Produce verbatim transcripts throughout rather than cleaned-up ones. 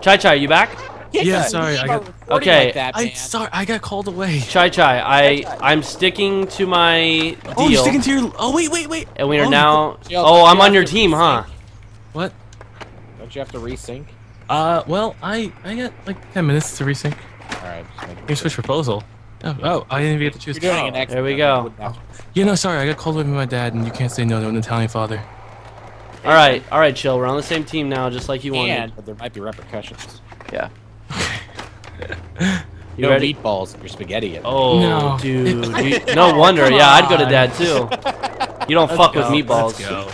Chai Chai, you back? Yeah, yeah, sorry. I got okay. Like that, I sorry. I got called away. Chai Chai, I I'm sticking to my deal. Oh, you're sticking to your. Oh wait, wait, wait. And we are oh, now. Oh, I'm on your team, huh? What? Don't you have to resync? Uh, well, I I got like ten minutes to resync. All right. You switch proposal. Oh, oh, I didn't even get to choose. You're doing an there we go. Oh. Yeah, no, sorry. I got called away by my dad, and you can't say no to an Italian father. All right, all right, Chill. We're on the same team now, just like you wanted. And there might be repercussions. Yeah. You no ready? Meatballs in your spaghetti. Oh, no. Dude. You, no wonder. Yeah, I'd go to dad too. You don't Let's fuck go. with meatballs. Let's go.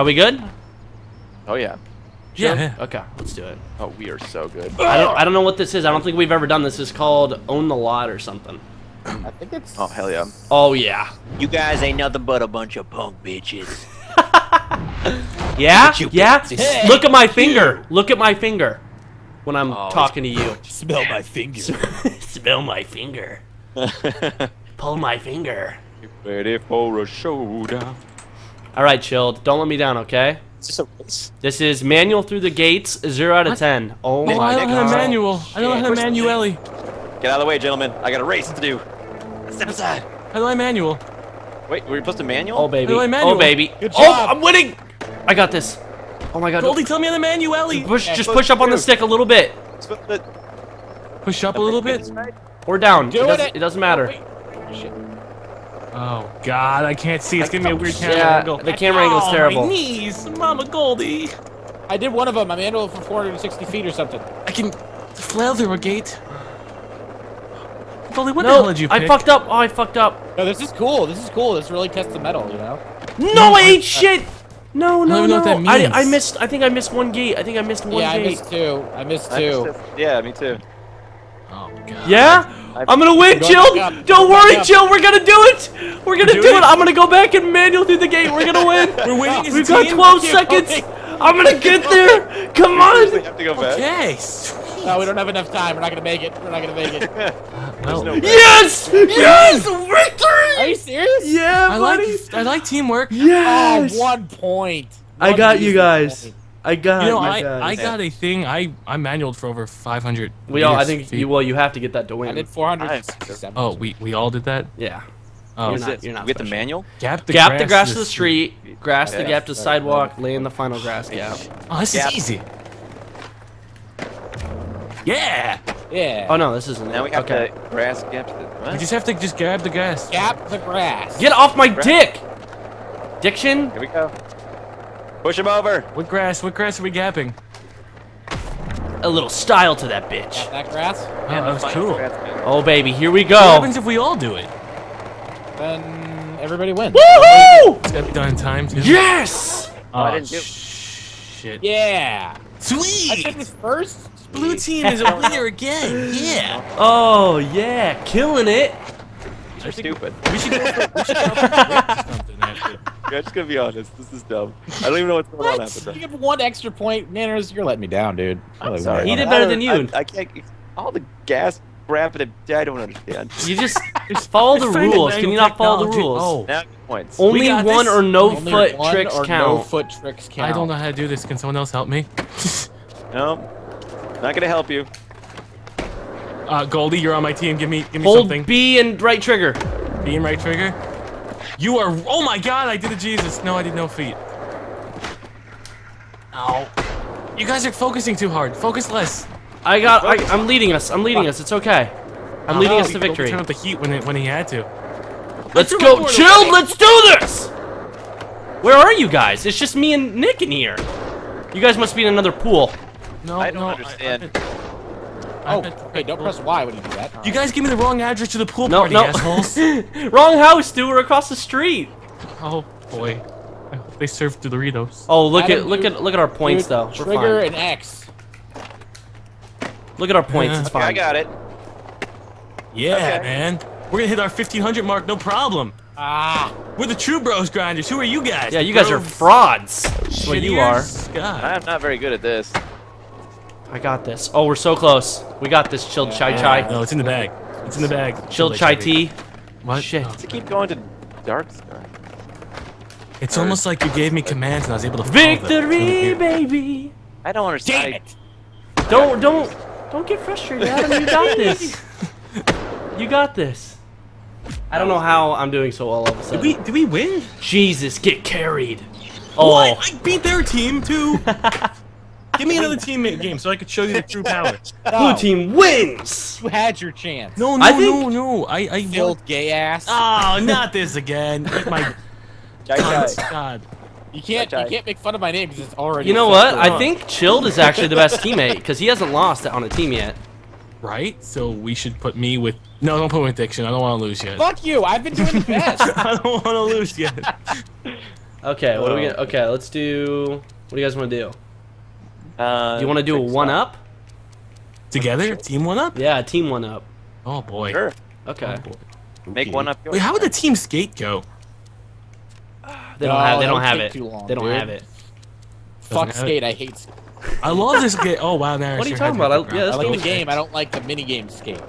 Are we good? Oh yeah. Sure? Yeah. Okay. Let's do it. Oh, we are so good. I don't. I don't know what this is. I don't think we've ever done this. It's called Own the Lot or something. I think it's. Oh hell yeah. Oh yeah. You guys ain't nothing but a bunch of punk bitches. Yeah. Yeah. Hey, look at my finger. You. Look at my finger. When I'm oh, talking to you. Smell my finger. Smell my finger. Pull my finger. You ready for a showdown. All right, Chilled. Don't let me down, okay? This is manual through the gates, zero out of ten. Oh, oh my I don't God. have manual. I don't yeah, have manual. Get out of the way, gentlemen. I got a race to do. Step aside. How do I manual? Wait, were you supposed to manual? Oh baby. How do I manual? Oh baby. Good job. Oh, I'm winning. I got this. Oh my God. Goldie, tell me on the manually. Push, yeah, just push up on the stick a little bit. Push up a little bit? Or down. It doesn't, it doesn't matter. Oh God, I can't see. It's giving me a weird camera yeah, angle. The camera angle's terrible. My knees, Mama Goldie. I did one of them. I manualed for four hundred sixty feet or something. I can flail through a gate. Goldie, what no, the hell did you pick? I fucked up. Oh, I fucked up. No, this is cool. This is cool. This really tests the metal, you know? No, I ate shit. No, no, I don't no. Know what that means. I, I missed. I think I missed one gate. I think I missed one yeah, gate. Yeah, I missed two. I missed two. I missed yeah, me too. Oh God. Yeah. I've, I'm gonna win, Chill. Don't worry, Chill. We're gonna do it. We're gonna do it. it. I'm gonna go back and manual through the gate. We're gonna win. We're winning. As We've a got team. twelve seconds. Okay. I'm gonna get there. Come on. We have to go back. Okay. Sweet. No, we don't have enough time. We're not gonna make it. We're not gonna make it. No. No yes. Yes. Victory. Are you serious? Yeah, I buddy. like. I like teamwork. Yes. Oh, one point. One I got you guys. Point. I got. You know, I, I got a thing. I I manualed for over five hundred. We all. I think. You, well, you have to get that to win. I did four hundred. Oh, we we all did that. Yeah. Oh, you're not. You're not. Get the manual. Gap the gap grass, the grass to the street. street. Grass yeah, the gap to sidewalk. Lay in the final grass gap. Oh, this gap. is easy. Yeah. Yeah. Oh no, this isn't. Now it. we have okay. to grass gap to the. What? You just have to just grab the grass. Gap the grass. Get off my grass. dick. Diction. Here we go. Push him over. What grass? What grass are we gapping? A little style to that bitch. Got that grass? Oh, yeah, that was cool. Grass, oh baby, here we go. What happens if we all do it? Then everybody wins. Woohoo! Step done time too. Yes. Oh, I didn't do it. Shit. Yeah. Sweet. I took this first. Blue team is a winner again. Yeah. Oh yeah, killing it. You're stupid. We should go for, we should go for something after. I'm just gonna be honest. This is dumb. I don't even know what's going what? on after that. You have one extra point, Nanners. You're letting me down, dude. I'm sorry. He did better than you. I, I can't. All the gas rapid. I don't understand. You just, just follow the rules. Can you not follow the rules? Oh. Now points. Only one this. or no Only foot tricks count. No foot tricks count. I don't know how to do this. Can someone else help me? No, not gonna help you. Uh, Goldie, you're on my team. Give me, give me Hold something. Hold B and right trigger. B and right trigger. You are. Oh my God! I did a Jesus. No, I did no feet. Ow! You guys are focusing too hard. Focus less. I got. I, I'm leading us. I'm leading us. It's okay. I'm oh, leading no, us to victory. Turn up the heat when it, when he had to. Let's go, Chilled. Let's do this. Where are you guys? It's just me and Nick in here. You guys must be in another pool. No, I don't no, understand. I, I, Oh, hey, don't press Y when you do that. You guys give me the wrong address to the pool no, party, no. assholes. Wrong house, dude. We're across the street. Oh boy. I hope they serve Doritos. Oh, look Adam, at look dude, at look at our points dude, though. We're trigger fine. and X. Look at our points. Uh, it's okay, fine. I got it. Yeah, okay. man. We're gonna hit our fifteen hundred mark, no problem. Ah, we're the true bros grinders. Who are you guys? Yeah, you bros. guys are frauds. That's what you are. God. I'm not very good at this. I got this. Oh, we're so close. We got this, Chilled yeah. Chai Chai. No, it's in the bag. It's in the bag. Chilled, Chilled Chai Tea. What? Shit. Oh, to keep going to dark sky. It's or almost like you gave me commands and I was able to. Victory, baby! I don't understand. Damn it! Don't, don't, don't get frustrated, Adam. You got this. You got this. I don't know how I'm doing so all of a sudden. Did we, did we win? Jesus, get carried. Oh, what? I beat their team too. Give me another teammate game so I could show you the true power. No. Blue team wins. You had your chance. No, no, I think... no, no. I, I killed gay ass. Oh, not this again. My God. God. You can't, you can't make fun of my name because it's already. You know what? I think Chilled is actually the best teammate because he hasn't lost on a team yet. Right? So we should put me with. No, don't put me with Diction. I don't want to lose yet. Fuck you! I've been doing the best. I don't want to lose yet. Okay. What are we gonna? Okay, let's do. What do you guys want to do? Uh, do you want to do a one up? Together? Team one up? Yeah, team one up. Oh boy. Sure. Okay. Oh, boy. Make one up. Wait, how would the team skate go? They don't, no, have, they don't have it. Long, they don't dude. have it. Fuck have skate. It. I hate skate. I love this game. Oh, wow. Nanners, what are you talking about? I, yeah, I like the game. I don't like the minigame skate.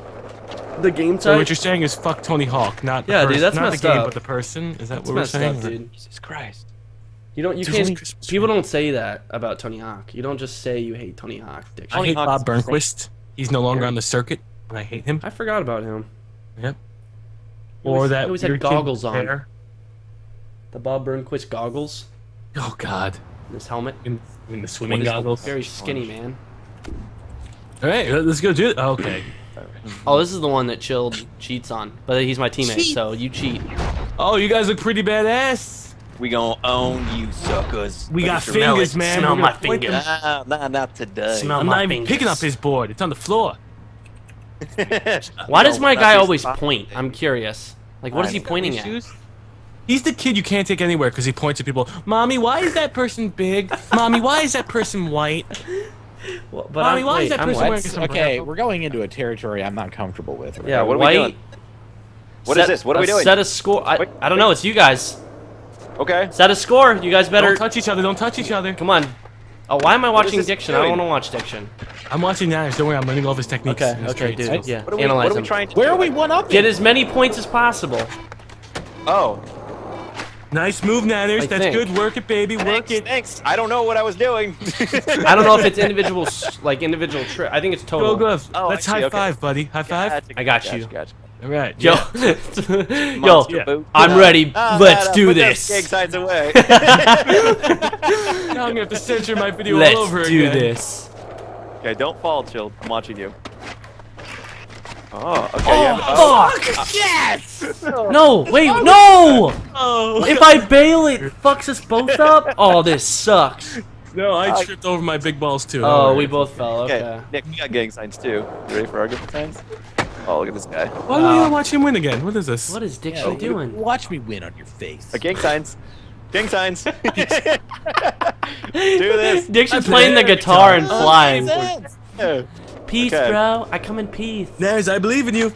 The game type? So what you're saying is fuck Tony Hawk, not the yeah, person. Dude, that's not messed the game, up. But the person? Is that that's what we're saying? Up, dude. Jesus Christ. You don't. You There's can't. People don't say that about Tony Hawk. You don't just say you hate Tony Hawk. Diction. I hate Bob Burnquist. He's no longer on the circuit, and I hate him. I forgot about him. Yep. Or always, that. He always had goggles on. Hair. The Bob Burnquist goggles. Oh God! And his helmet. In, in the swimming in goggles. Very skinny man. All right, let's go do it. Oh, okay. Oh, this is the one that Chilled cheats on, but he's my teammate, cheat. So you cheat. Oh, you guys look pretty badass. We gonna own you suckers. We but got fingers, man. Smell my fingers. Nah, nah, not today. Smell I'm my not even fingers. Picking up his board. It's on the floor. Why does my guy always point? I'm curious. Like, what is he pointing at? He's the kid you can't take anywhere because he points at people. Mommy, why is that person big? Mommy, why is that person white? Well, but Mommy, I'm, why wait, is that person wearing sombrero? Okay, we're going into a territory I'm not comfortable with. Right? Yeah, what are white, we doing? What set, is this? What are we doing? Set a score. I, I don't know. It's you guys. Okay. Set a score. You guys better... Don't touch each other. Don't touch each other. Come on. Oh, why am I watching Diction? Doing? I don't want to watch Diction. I'm watching Nanners. Don't worry, I'm learning all of his techniques. Okay, his okay, dude. Right? Yeah, what are we, analyze what are we trying to Where do? are we one up? Get as many points as possible. Oh. Nice move, Nanners. I That's think. good. Work it, baby. Work thanks, it. Thanks. I don't know what I was doing. I don't know if it's individual, like individual trip. I think it's total. Go, go. Oh, Let's high okay. five, buddy. High five. Yeah, I got gotcha, you. Gotcha. All right. Yo, yeah. yo. Yeah. I'm ready. Oh, Let's man, do put this. Those sides away. Now I'm gonna have to censor my video Let's all over again. Let's do this. Okay, don't fall, Chilled. I'm watching you. Oh, okay, oh, yeah, oh, fuck! Uh, yes! No, wait, no! Oh, if I bail it, fucks us both up? Oh, this sucks. No, I uh, tripped over my big balls, too. Oh, right. we both fell, okay. okay. Nick, we got gang signs, too. You ready for our gang signs? Oh, look at this guy. Why do you watch him win again? What is this? What is Diction yeah, doing? Watch me win on your face. Uh, gang signs. Gang signs. Do this. Diction's playing the guitar and flying. Oh, Peace, okay. bro. I come in peace. Nanners, I believe in you.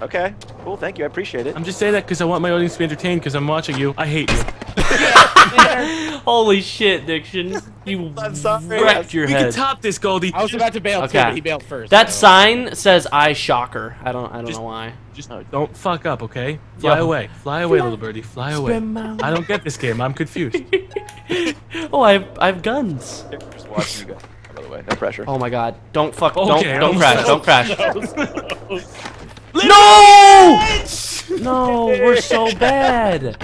Okay. Cool. Thank you. I appreciate it. I'm just saying that because I want my audience to be entertained because I'm watching you. I hate you. Yeah, holy shit, Diction. You I'm sorry, wrecked your we head. We can top this, Goldie. I was about to bail, okay. too, but he bailed first. That so. sign says I shocker. I don't I don't just, know why. Just don't fuck up, okay? Fly Yo. away. Fly away, Fly. little birdie. Fly away. I don't get this game. I'm confused. oh, I have, I have guns. Just watching you guys. By the way, no pressure. Oh my God! Don't fuck! Okay, don't don't crash! Don't crash! No! No, we're so bad.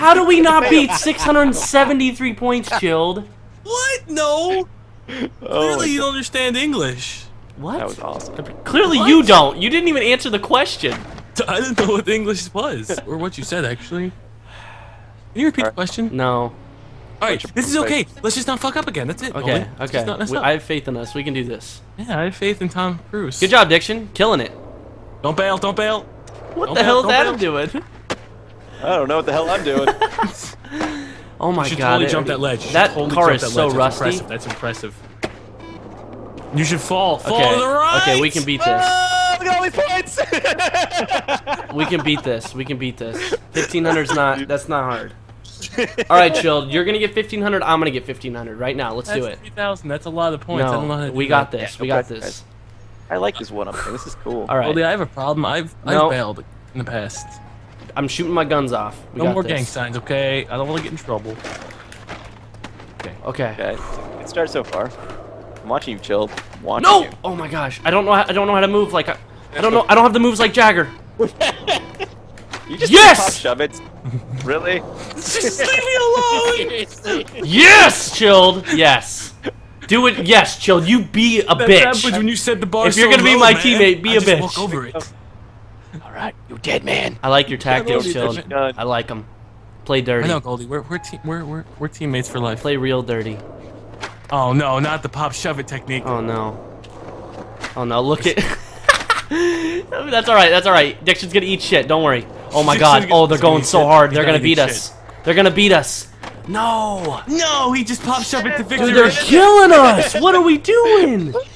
How do we not beat six hundred seventy-three points, Chilled? What? No. Oh, clearly you don't understand English. What? That was awesome. Clearly what? you don't. You didn't even answer the question. I didn't know what English was, or what you said actually. Can you repeat right. the question? No. Alright, this is okay. Let's just not fuck up again. That's it. Okay, okay. Not mess up. I have faith in us. We can do this. Yeah, I have faith in Tom Cruise. Good job, Diction. Killing it. Don't bail, don't bail. What the hell is Adam doing? I don't know what the hell I'm doing. Oh my God. You should totally jump that ledge. That car is so rusty. That's impressive. You should fall. Fall to the right! Okay, we can beat this. Oh, look at all these points! We can beat this. We can beat this. fifteen hundred's not, that's not hard. All right, Chilled. You're gonna get fifteen hundred. I'm gonna get fifteen hundred right now. Let's that's do it. three thousand. That's a lot of points. No, I don't know how to we do got that. this. We got this. I like this one up there. This is cool. All right. Well, I have a problem. I've no. I've bailed in the past. I'm shooting my guns off. We no got more this. gang signs, okay? I don't want to get in trouble. Okay. Okay. Okay. Good start so far. I'm watching you, Chilled. I'm watching no! You. Oh my gosh! I don't know. How, I don't know how to move. Like I, I don't know. I don't have the moves like Jagger. You just yes! Shove it. Really? Just leave me alone. Yes, Chilled. Yes. Do it. Yes, Chilled. You be a that bitch. That happens when you set the bar. If you're gonna be my teammate, be a bitch. Walk over it. All right, you dead man. I like your tactics, Chilled. I like them. Play dirty. I know, Goldie. We're we're te we're we're we're teammates for life. Play real dirty. Oh no, not the pop shove it technique. Oh no. Oh no, look at. That's all right. That's all right. Diction's gonna eat shit. Don't worry. Oh my God. Oh, they're going so hard. They're gonna beat us. They're gonna beat us. No. No, he just pop shove it to victory. Dude, they're killing us. What are we doing? Look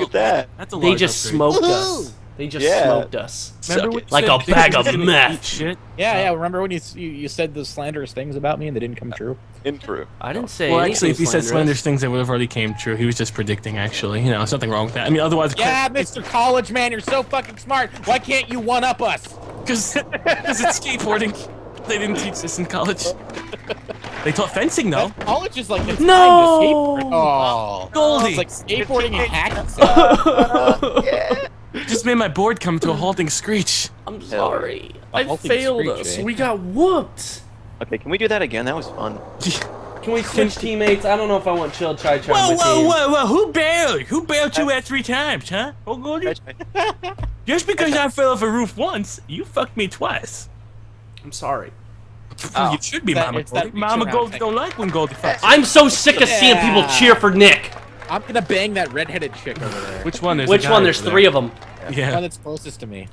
at that. That's a lot. They just smoked us. They just yeah. smoked us. Remember like a bag of meth. Yeah, yeah. Remember when you, you you said those slanderous things about me and they didn't come true? Didn't true. I didn't say. Well, actually, if he said slanderous things, they would have already came true. He was just predicting. Actually, you know, there's nothing wrong with that. I mean, otherwise. Yeah, Mister College Man, you're so fucking smart. Why can't you one up us? Because because it's skateboarding. They didn't teach this in college. They taught fencing though. That college is like the time no. to skateboard. Oh, Goldie. It's like skateboarding and hacking. Uh, yeah. Just made my board come to a halting screech. I'm sorry. I failed us. We got whooped. Okay, can we do that again? That was fun. Can we switch teammates? I don't know if I want Chilled Chai Chai. Whoa, whoa, whoa, whoa. Who bailed? Who bailed you at three times, huh? Oh, Goldie? Just because I fell off a roof once, you fucked me twice. I'm sorry. Oh, you should be that, Mama Goldie. Mama Goldie don't like when Goldie fucks. I'm so sick of seeing yeah. people cheer for Nick. I'm gonna bang that redheaded chick over there. Which one? There's Which one? There's three there. of them. Yeah. yeah. The one that's closest to me.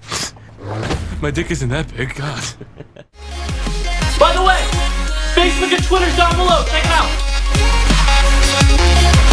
My dick isn't that big, God. By the way, Facebook and Twitter's down below. Check it out.